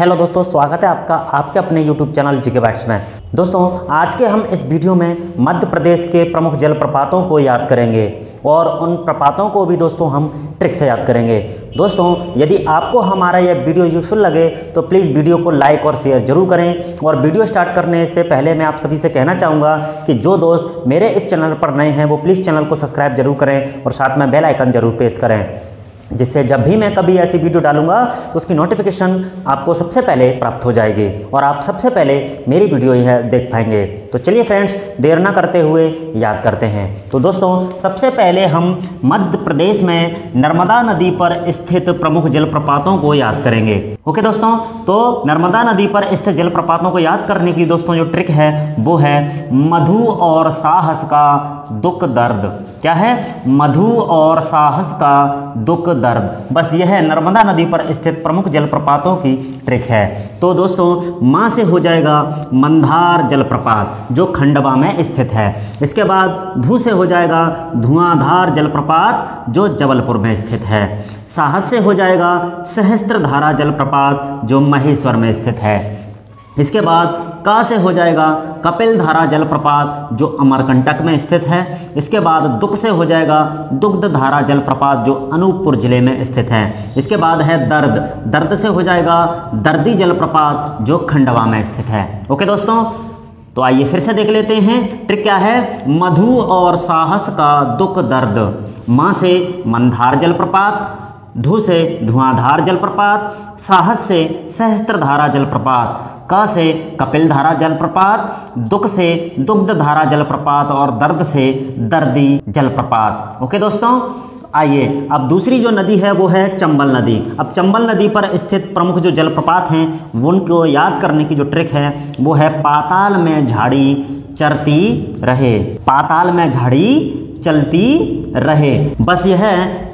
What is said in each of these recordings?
Hello दोस्तों, स्वागत है आपका आपके अपने YouTube चैनल जीके बाइट्स में। दोस्तों आज के हम इस वीडियो में मध्य प्रदेश के प्रमुख जलप्रपातों को याद करेंगे और उन प्रपातों को भी दोस्तों हम ट्रिक से याद करेंगे। दोस्तों यदि आपको हमारा यह वीडियो यूजफुल लगे तो प्लीज़ वीडियो को लाइक और शेयर जरूर करें। और वीडियो स्टार्ट करने से पहले मैं आप सभी से कहना चाहूँगा कि जो दोस्त मेरे इस चैनल पर नए हैं वो प्लीज़ चैनल को सब्सक्राइब जरूर करें और साथ में बेल आइकन जरूर प्रेस करें, जिससे जब भी मैं कभी ऐसी वीडियो डालूंगा तो उसकी नोटिफिकेशन आपको सबसे पहले प्राप्त हो जाएगी और आप सबसे पहले मेरी वीडियो यह देख पाएंगे। तो चलिए फ्रेंड्स, देर ना करते हुए याद करते हैं। तो दोस्तों सबसे पहले हम मध्य प्रदेश में नर्मदा नदी पर स्थित प्रमुख जलप्रपातों को याद करेंगे। ओके दोस्तों, तो नर्मदा नदी पर स्थित जलप्रपातों को याद करने की दोस्तों जो ट्रिक है वो है मधु और साहस का दुख दर्द। क्या है? मधु और साहस का दुख दर्द। बस यह नर्मदा नदी पर स्थित प्रमुख जलप्रपातों की ट्रिक है। तो दोस्तों मां से हो जाएगा मंधार जलप्रपात जो खंडवा में स्थित है। इसके बाद धू से हो जाएगा धुआंधार जलप्रपात जो जबलपुर में स्थित है। साहस से हो जाएगा सहस्त्रधारा जलप्रपात जो महेश्वर में स्थित है। इसके बाद का से हो जाएगा कपिलधारा जलप्रपात जो अमरकंटक में स्थित है। इसके बाद दुख से हो जाएगा दुग्धधारा जलप्रपात जो अनूपपुर जिले में स्थित है। इसके बाद है दर्द, दर्द से हो जाएगा दर्दी जलप्रपात जो खंडवा में स्थित है। ओके दोस्तों, तो आइए फिर से देख लेते हैं ट्रिक क्या है। मधु और साहस का दुख दर्द, माँ से मंधार जलप्रपात, धू से धुआंधार जलप्रपात, साहस से सहस्त्रधारा जलप्रपात, क से कपिलधारा जलप्रपात, दुख से दुग्धधारा जलप्रपात और दर्द से दर्दी जलप्रपात। ओके दोस्तों, आइए अब दूसरी जो नदी है वो है चंबल नदी। अब चंबल नदी पर स्थित प्रमुख जो जलप्रपात हैं उनको याद करने की जो ट्रिक है वो है पाताल में झाड़ी चलती रहे, पाताल में झाड़ी चलती रहे। बस यह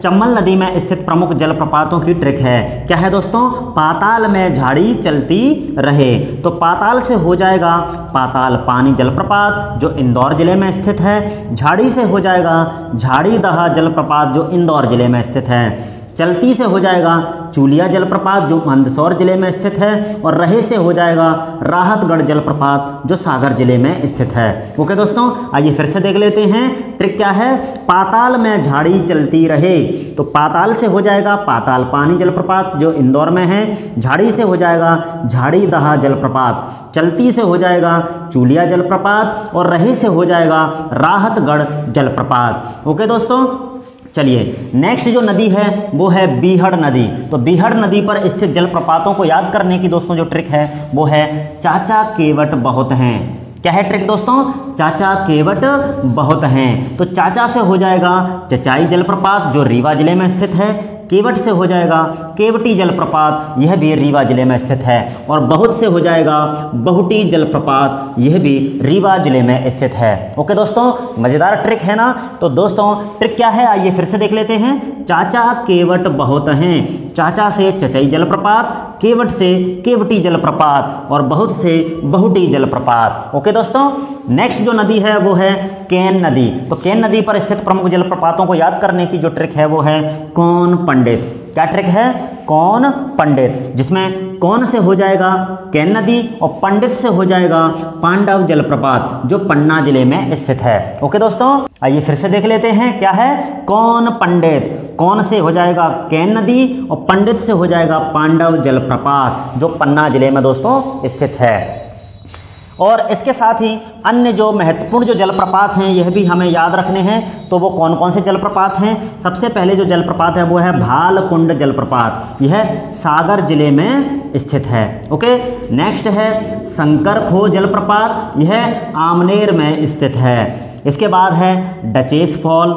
चंबल नदी में स्थित प्रमुख जलप्रपातों की ट्रिक है। क्या है दोस्तों? पाताल में झाड़ी चलती रहे। तो पाताल से हो जाएगा पाताल पानी जलप्रपात जो इंदौर जिले में स्थित है। झाड़ी से हो जाएगा झाड़ी दहा जलप्रपात जो इंदौर जिले में स्थित है। चलती से हो जाएगा चुलिया जलप्रपात जो मंदसौर जिले में स्थित है। और रहे से हो जाएगा राहतगढ़ जलप्रपात जो सागर जिले में स्थित है। ओके दोस्तों, आइए फिर से देख लेते हैं ट्रिक क्या है। पाताल में झाड़ी चलती रहे, तो पाताल से हो जाएगा पाताल पानी जलप्रपात जो इंदौर में है। झाड़ी से हो जाएगा झाड़ी दहा जलप्रपात, चलती से हो जाएगा चुलिया जलप्रपात और रहे से हो जाएगा राहतगढ़ जलप्रपात। ओके दोस्तों, चलिए नेक्स्ट जो नदी है वो है बीहड़ नदी। तो बीहड़ नदी पर स्थित जलप्रपातों को याद करने की दोस्तों जो ट्रिक है वो है चाचा केवट बहुत हैं। क्या है ट्रिक दोस्तों? चाचा केवट बहुत हैं। तो चाचा से हो जाएगा चचाई जलप्रपात जो रीवा जिले में स्थित है। केवट से हो जाएगा केवटी जलप्रपात, यह भी रीवा जिले में स्थित है। और बहुत से हो जाएगा बहुटी जलप्रपात, यह भी रीवा जिले में स्थित है। ओके दोस्तों, मज़ेदार ट्रिक है ना। तो दोस्तों ट्रिक क्या है आइए फिर से देख लेते हैं। चाचा केवट बहुत हैं, चाचा से चचाई जलप्रपात, केवट से केवटी जलप्रपात और बहुत से बहुटी जलप्रपात। ओके दोस्तों, नेक्स्ट जो नदी है वो है केन नदी। तो केन नदी पर स्थित प्रमुख जलप्रपातों को याद करने की जो ट्रिक है वो है कौन पंडित। क्या ट्रिक है? कौन पंडित, जिसमें कौन से हो जाएगा केन नदी और पंडित से हो जाएगा पांडव जलप्रपात जो पन्ना जिले में स्थित है। ओके दोस्तों, आइए फिर से देख लेते हैं क्या है। कौन पंडित, कौन से हो जाएगा केन नदी और पंडित से हो जाएगा पांडव जलप्रपात जो पन्ना जिले में दोस्तों स्थित है। और इसके साथ ही अन्य जो महत्वपूर्ण जो जलप्रपात हैं यह भी हमें याद रखने हैं। तो वो कौन कौन से जलप्रपात हैं? सबसे पहले जो जलप्रपात है वो है भालकुंड जलप्रपात, यह सागर जिले में स्थित है। ओके, नेक्स्ट है शंकर खो जलप्रपात, यह आमनेर में स्थित है। इसके बाद है डचेस फॉल,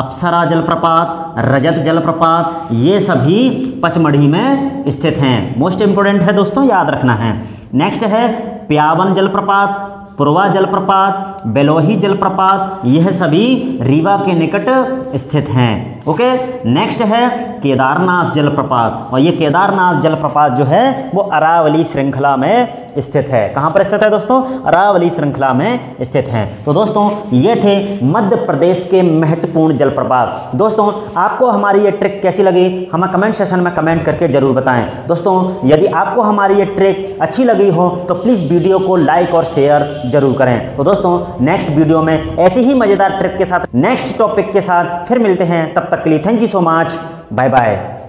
अप्सरा जलप्रपात, रजत जलप्रपात, ये सभी पचमढ़ी में स्थित हैं। मोस्ट इम्पोर्टेंट है दोस्तों, याद रखना है। नेक्स्ट है प्यावन जलप्रपात, पुरवा जलप्रपात, बेलोही जलप्रपात, यह सभी रीवा के निकट स्थित हैं। ओके। नेक्स्ट है केदारनाथ जलप्रपात, और ये केदारनाथ जलप्रपात जो है वो अरावली श्रृंखला में स्थित है। कहाँ पर स्थित है दोस्तों? अरावली श्रृंखला में स्थित है। तो दोस्तों ये थे मध्य प्रदेश के महत्वपूर्ण जलप्रपात। दोस्तों आपको हमारी ये ट्रिक कैसी लगी हमें कमेंट सेशन में कमेंट करके जरूर बताएं। दोस्तों यदि आपको हमारी ये ट्रिक अच्छी लगी हो तो प्लीज़ वीडियो को लाइक और शेयर जरूर करें। तो दोस्तों नेक्स्ट वीडियो में ऐसी ही मज़ेदार ट्रिक के साथ, नेक्स्ट टॉपिक के साथ फिर मिलते हैं। तब तक के लिए thank you so much, bye bye.